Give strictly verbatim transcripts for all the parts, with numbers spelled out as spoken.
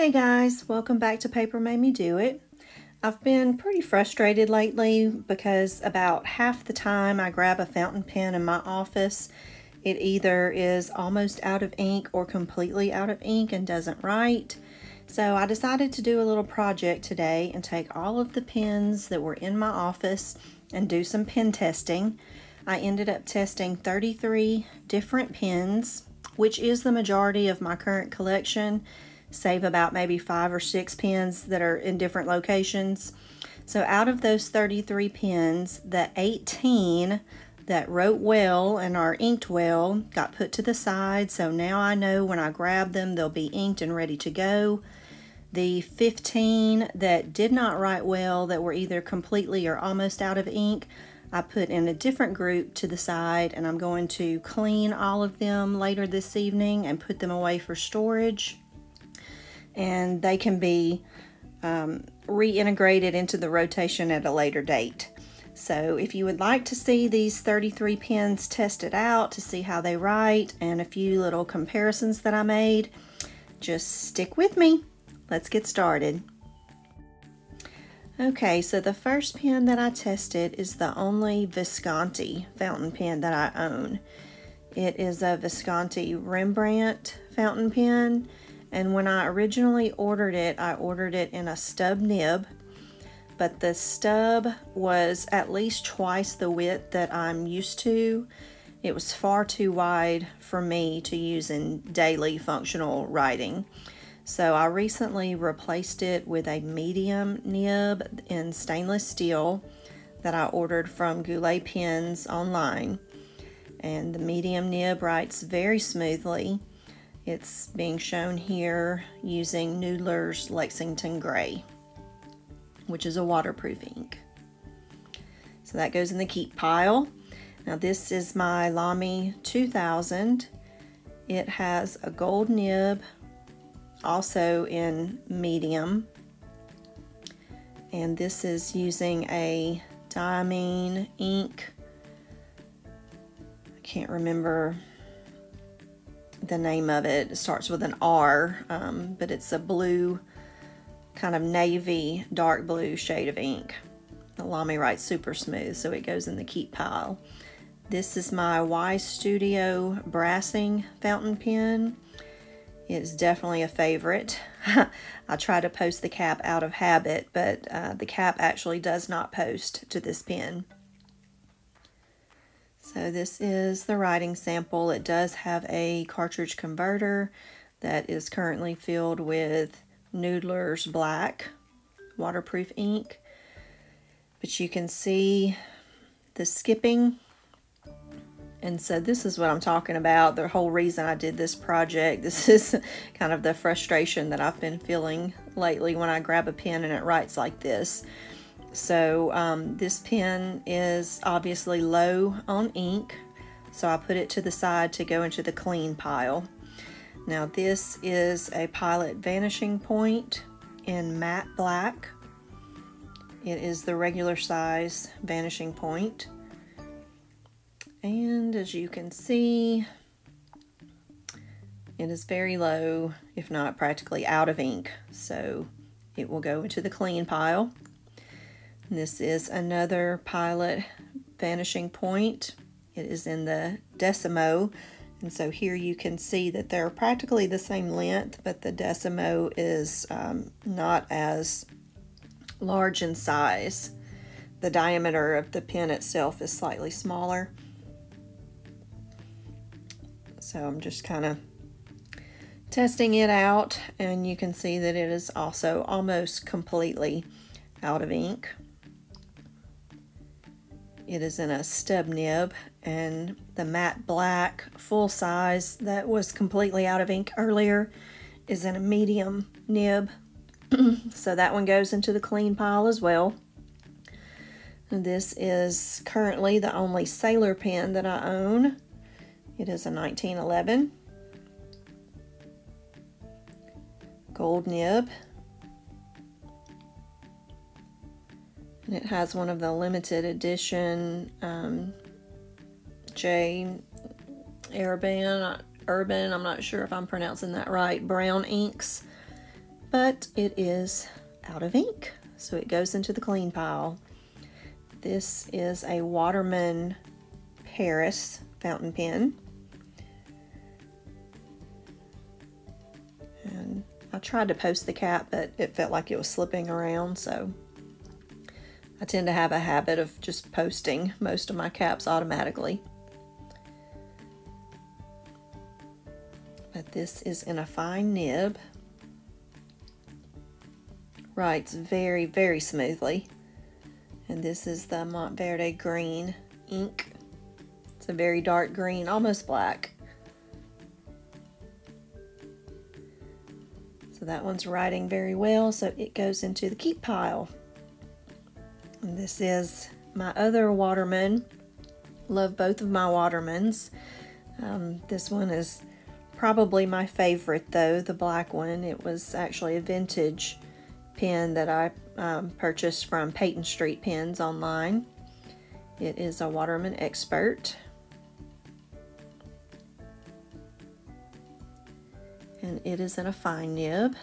Hey guys, welcome back to Paper Made Me Do It. I've been pretty frustrated lately because about half the time I grab a fountain pen in my office, it either is almost out of ink or completely out of ink and doesn't write. So I decided to do a little project today and take all of the pens that were in my office and do some pen testing. I ended up testing thirty-three different pens, which is the majority of my current collection, save about maybe five or six pens that are in different locations. So out of those thirty-three pens, the eighteen that wrote well and are inked well got put to the side. So now I know when I grab them, they'll be inked and ready to go. The fifteen that did not write well, that were either completely or almost out of ink, I put in a different group to the side, and I'm going to clean all of them later this evening and put them away for storage. And they can be um, reintegrated into the rotation at a later date. So if you would like to see these thirty-three pens tested out to see how they write and a few little comparisons that I made, just stick with me. Let's get started. Okay, so the first pen that I tested is the only Visconti fountain pen that I own. It is a Visconti Rembrandt fountain pen. And when I originally ordered it, I ordered it in a stub nib, but the stub was at least twice the width that I'm used to. It was far too wide for me to use in daily functional writing. So I recently replaced it with a medium nib in stainless steel that I ordered from Goulet Pens online. And the medium nib writes very smoothly. It's being shown here using Noodler's Lexington Gray, which is a waterproof ink. So that goes in the keep pile. Now this is my Lamy two thousand. It has a gold nib, also in medium. And this is using a Diamine ink. I can't remember the name of it. It starts with an R, um, but it's a blue, kind of navy, dark blue shade of ink. The Lamy writes super smooth, so it goes in the keep pile. This is my Y Studio Brassing fountain pen. It's definitely a favorite. I try to post the cap out of habit, but uh, the cap actually does not post to this pen. So this is the writing sample. It does have a cartridge converter that is currently filled with Noodler's Black waterproof ink. But you can see the skipping. And so this is what I'm talking about. The whole reason I did this project. This is kind of the frustration that I've been feeling lately when I grab a pen and it writes like this. So um, this pen is obviously low on ink, so I put it to the side to go into the clean pile. Now this is a Pilot Vanishing Point in matte black. It is the regular size Vanishing Point. And as you can see, it is very low, if not practically out of ink. So it will go into the clean pile. This is another Pilot Vanishing Point. It is in the Decimo. And so here you can see that they're practically the same length, but the Decimo is um, not as large in size. The diameter of the pen itself is slightly smaller. So I'm just kind of testing it out, and you can see that it is also almost completely out of ink. It is in a stub nib, and the matte black full size that was completely out of ink earlier is in a medium nib. So that one goes into the clean pile as well. And this is currently the only Sailor pen that I own. It is a nineteen eleven. Gold nib. And it has one of the limited edition um, J Urban, Urban, I'm not sure if I'm pronouncing that right, brown inks. but it is out of ink, so it goes into the clean pile. This is a Waterman Paris fountain pen. And I tried to post the cap, but it felt like it was slipping around, so I tend to have a habit of just posting most of my caps automatically. But this is in a fine nib. Writes very, very smoothly. And this is the Monteverde green ink. It's a very dark green, almost black. So that one's writing very well, so it goes into the keep pile. And this is my other Waterman. Love both of my Watermans. Um, this one is probably my favorite though, the black one. It was actually a vintage pen that I um, purchased from Peyton Street Pens online. It is a Waterman Expert. And it is in a fine nib.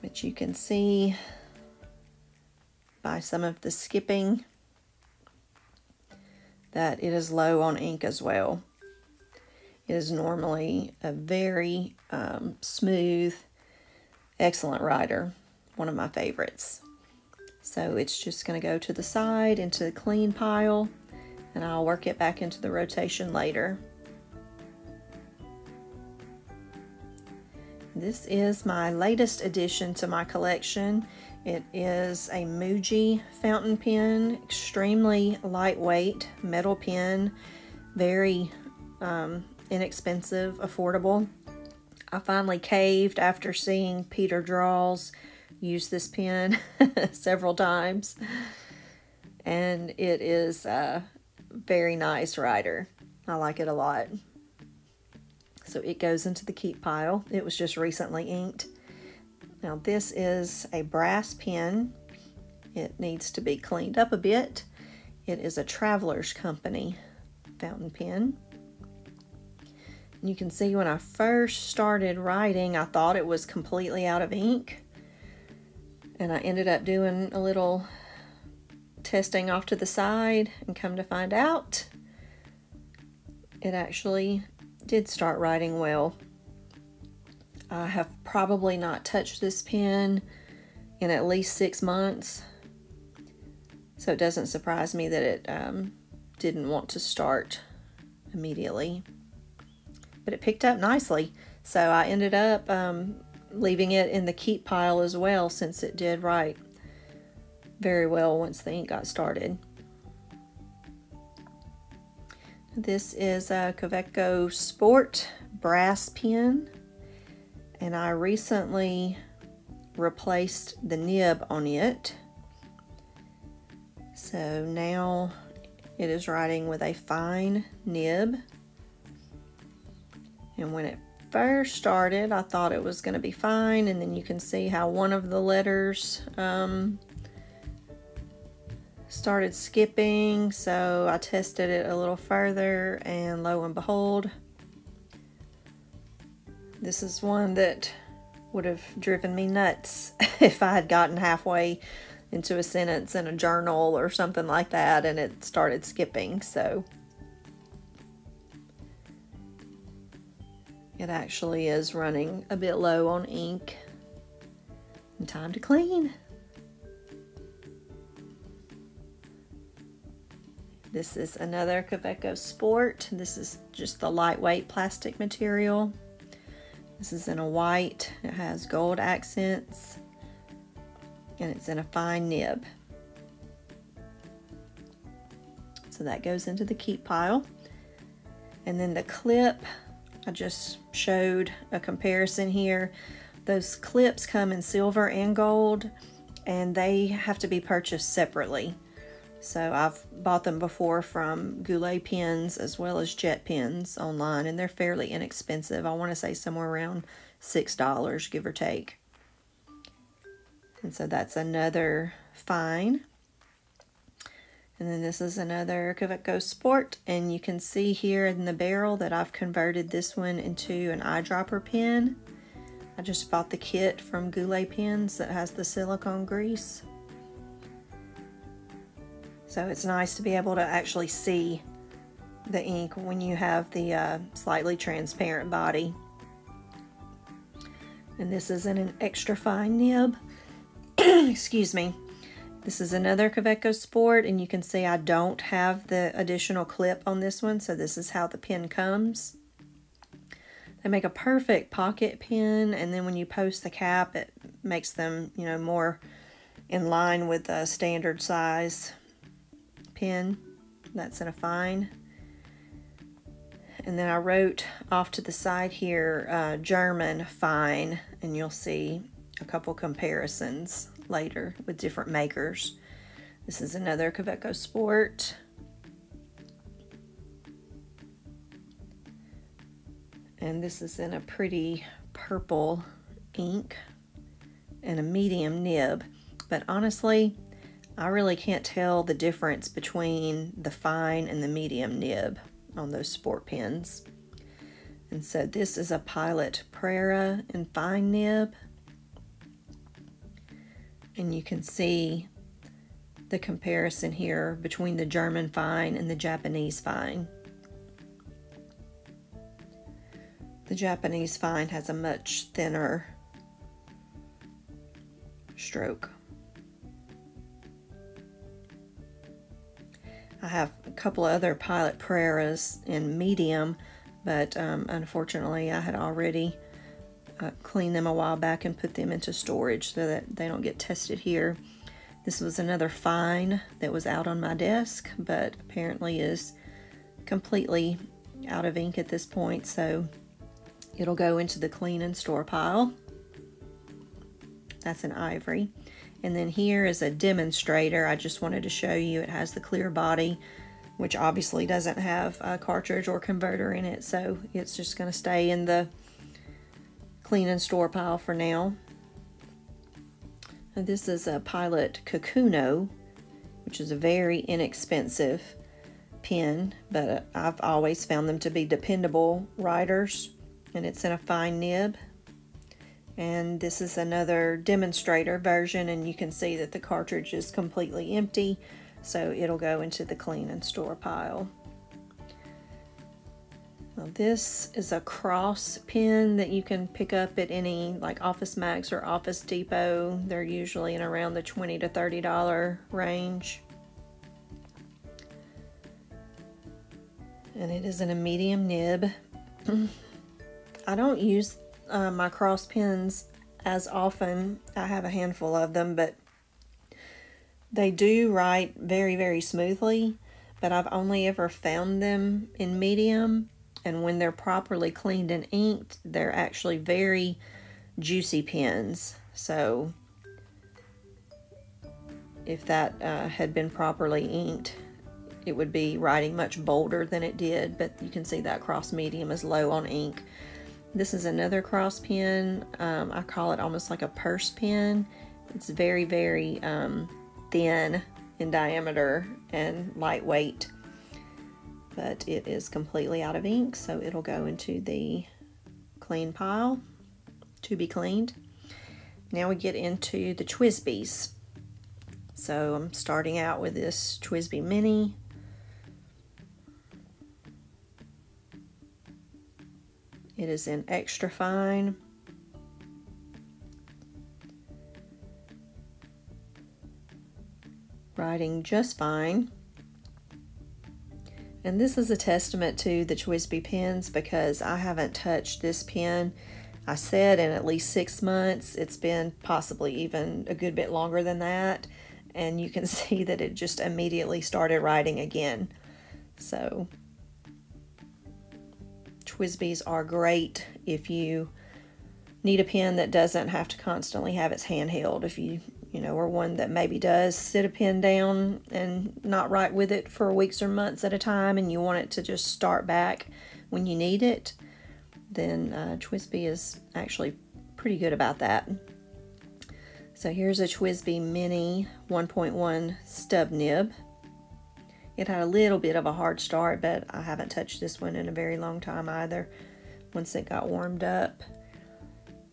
But you can see by some of the skipping that it is low on ink as well. It is normally a very um, smooth, excellent writer, one of my favorites. So it's just going to go to the side into the clean pile, and I'll work it back into the rotation later. This is my latest addition to my collection. It is a Muji fountain pen, extremely lightweight metal pen, very um, inexpensive, affordable. I finally caved after seeing Peter Draws use this pen several times, and it is a very nice writer. I like it a lot. So it goes into the keep pile. It was just recently inked. Now this is a brass pen. It needs to be cleaned up a bit. It is a Travelers Company fountain pen. And you can see when I first started writing, I thought it was completely out of ink. And I ended up doing a little testing off to the side, and come to find out, it actually did start writing well. I have probably not touched this pen in at least six months, so it doesn't surprise me that it um, didn't want to start immediately. But it picked up nicely, so I ended up um, leaving it in the keep pile as well, since it did write very well once the ink got started. This is a Kaweco Sport brass pen. And I recently replaced the nib on it. So now it is writing with a fine nib. And when it first started, I thought it was going to be fine. And then you can see how one of the letters um, started skipping. So I tested it a little further, and lo and behold, this is one that would have driven me nuts if I had gotten halfway into a sentence in a journal or something like that and it started skipping. So it actually is running a bit low on ink. And time to clean. This is another Kaweco Sport. This is just the lightweight plastic material. This is in a white, it has gold accents, and it's in a fine nib. So that goes into the keep pile. And then the clip, I just showed a comparison here. Those clips come in silver and gold, and they have to be purchased separately. So I've bought them before from Goulet Pens as well as Jet Pens online, and they're fairly inexpensive. I want to say somewhere around six dollars, give or take. And so that's another fine. And then this is another Kaweco Sport, and you can see here in the barrel that I've converted this one into an eyedropper pen. I just bought the kit from Goulet Pens that has the silicone grease. So it's nice to be able to actually see the ink when you have the uh, slightly transparent body. And this is in an extra fine nib. Excuse me. This is another Kaweco Sport, and you can see I don't have the additional clip on this one, so this is how the pen comes. They make a perfect pocket pen, and then when you post the cap, it makes them, you know, more in line with a standard size pen. That's in a fine. And then I wrote off to the side here, uh, German fine, and you'll see a couple comparisons later with different makers. This is another Kaweco Sport. And this is in a pretty purple ink and a medium nib. But honestly, I really can't tell the difference between the fine and the medium nib on those sport pens. And so this is a Pilot Prera and fine nib. And you can see the comparison here between the German fine and the Japanese fine. The Japanese fine has a much thinner stroke. I have a couple of other Pilot Preras in medium, but um, unfortunately I had already uh, cleaned them a while back and put them into storage so that they don't get tested here. This was another fine that was out on my desk, but apparently is completely out of ink at this point, so it'll go into the clean and store pile. That's an ivory. And then here is a demonstrator. I just wanted to show you it has the clear body, which obviously doesn't have a cartridge or converter in it, so it's just going to stay in the clean and store pile for now. And this is a Pilot Kakuno, which is a very inexpensive pen, but I've always found them to be dependable writers. And it's in a fine nib, and this is another demonstrator version, and you can see that the cartridge is completely empty, so it'll go into the clean and store pile. Now this is a Cross pen that you can pick up at any like Office Max or Office Depot. They're usually in around the twenty to thirty dollar range, and it is in a medium nib. I don't use uh, my Cross pens as often. I have a handful of them, but they do write very, very smoothly, but I've only ever found them in medium, and when they're properly cleaned and inked, they're actually very juicy pens. So if that uh, had been properly inked, it would be writing much bolder than it did, but you can see that Cross medium is low on ink. This is another Cross pen. Um, I call it almost like a purse pen. It's very, very um, thin in diameter and lightweight, but it is completely out of ink, so it'll go into the clean pile to be cleaned. Now we get into the T W S B Is. So I'm starting out with this T W S B I Mini. It is in extra fine. Writing just fine. And this is a testament to the T W S B I pens, because I haven't touched this pen, I said, in at least six months. It's been possibly even a good bit longer than that. And you can see that it just immediately started writing again. So T W S B Is are great if you need a pen that doesn't have to constantly have its hand held. If you, you know, or one that maybe does sit a pen down and not write with it for weeks or months at a time, and you want it to just start back when you need it, then uh, T W S B I is actually pretty good about that. So here's a T W S B I Mini one point one stub nib. It had a little bit of a hard start, but I haven't touched this one in a very long time either, once it got warmed up.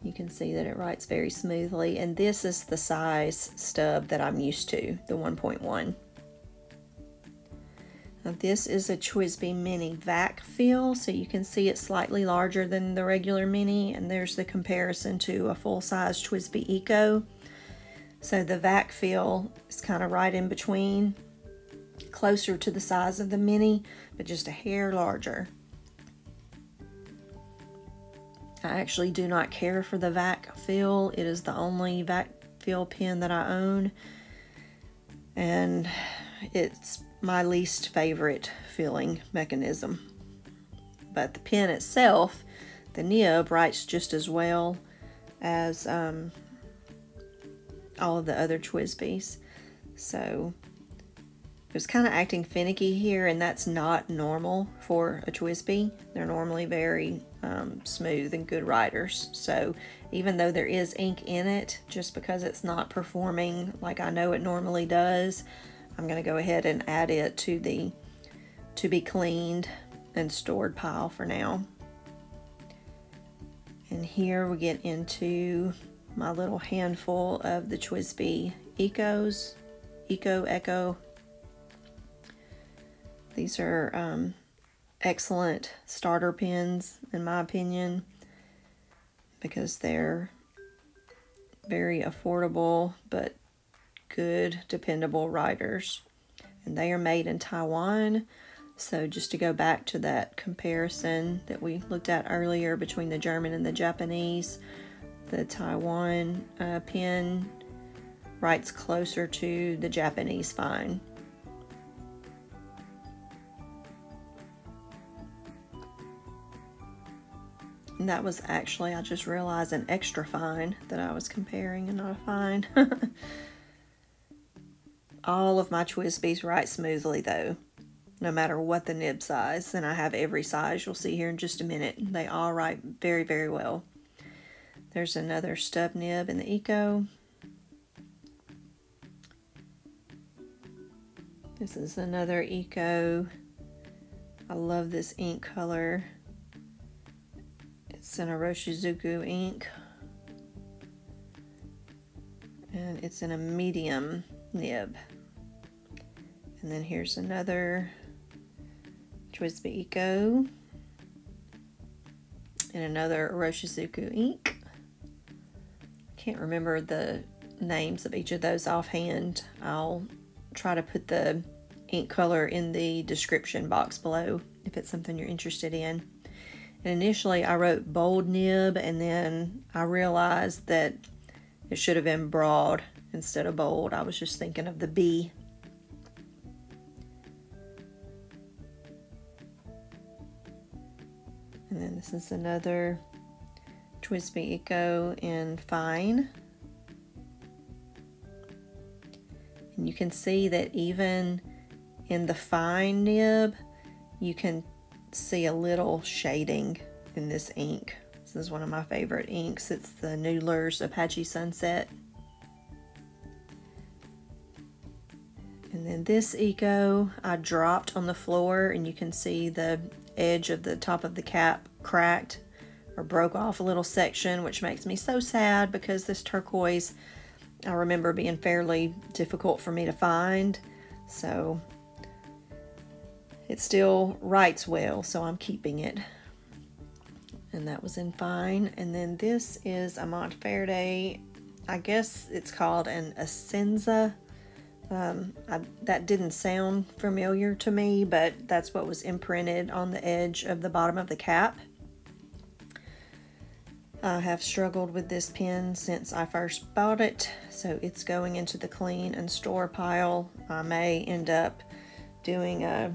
You can see that it writes very smoothly, and this is the size stub that I'm used to, the one point one. Now this is a T W S B I Mini vac fill, so you can see it's slightly larger than the regular Mini, and there's the comparison to a full-size T W S B I Eco. So the vac fill is kind of right in between, closer to the size of the Mini, but just a hair larger. I actually do not care for the vac fill. It is the only vac fill pen that I own, and it's my least favorite filling mechanism. But the pen itself, the nib, writes just as well as um, all of the other T W S B Is. So it was kind of acting finicky here, and that's not normal for a T W S B I. They're normally very Um, smooth and good writers. So even though there is ink in it, just because it's not performing like I know it normally does, I'm going to go ahead and add it to the to be cleaned and stored pile for now. And here we get into my little handful of the T W S B I Ecos, Eco, Echo. These are um, excellent starter pens in my opinion, because they're very affordable but good, dependable writers, and they are made in Taiwan. So just to go back to that comparison that we looked at earlier between the German and the Japanese, the Taiwan uh, pen writes closer to the Japanese fine. And that was actually, I just realized, an extra fine that I was comparing and not a fine. All of my T W S B Is write smoothly though, no matter what the nib size. And I have every size, you'll see here in just a minute. They all write very, very well. There's another stub nib in the Eco. This is another Eco. I love this ink color. It's in a Roshizuku ink, and it's in a medium nib. And then here's another T W S B I Eco in another Roshizuku ink. Can't remember the names of each of those offhand. I'll try to put the ink color in the description box below if it's something you're interested in. And initially I wrote bold nib, and then I realized that it should have been broad instead of bold. I was just thinking of the B. And then this is another T W S B I Eco in fine. And you can see that even in the fine nib, you can see a little shading in this ink. This is one of my favorite inks. It's the Noodler's Apache Sunset. And then this Eco I dropped on the floor, and you can see the edge of the top of the cap cracked or broke off a little section, which makes me so sad because this turquoise I remember being fairly difficult for me to find. So it still writes well, so I'm keeping it. And that was in fine. And then this is a Monteverde, I guess it's called an Essenza. Um, I, that didn't sound familiar to me, but that's what was imprinted on the edge of the bottom of the cap. I have struggled with this pen since I first bought it, so it's going into the clean and store pile. I may end up doing a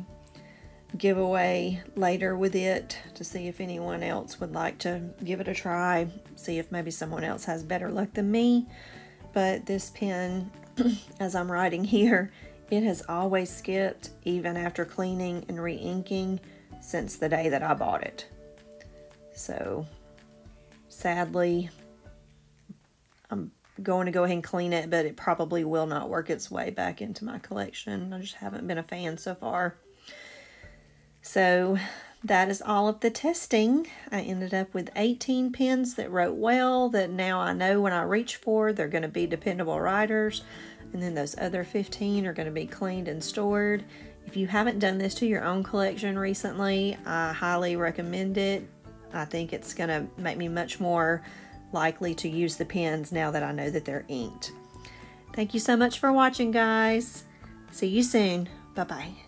giveaway later with it to see if anyone else would like to give it a try, see if maybe someone else has better luck than me. But this pen, as I'm writing here, it has always skipped even after cleaning and re-inking since the day that I bought it. So sadly, I'm going to go ahead and clean it, but it probably will not work its way back into my collection. I just haven't been a fan so far. So that is all of the testing. I ended up with eighteen pens that wrote well, that now I know when I reach for, they're going to be dependable writers. And then those other fifteen are going to be cleaned and stored. If you haven't done this to your own collection recently, I highly recommend it. I think it's going to make me much more likely to use the pens now that I know that they're inked. Thank you so much for watching, guys. See you soon. Bye-bye.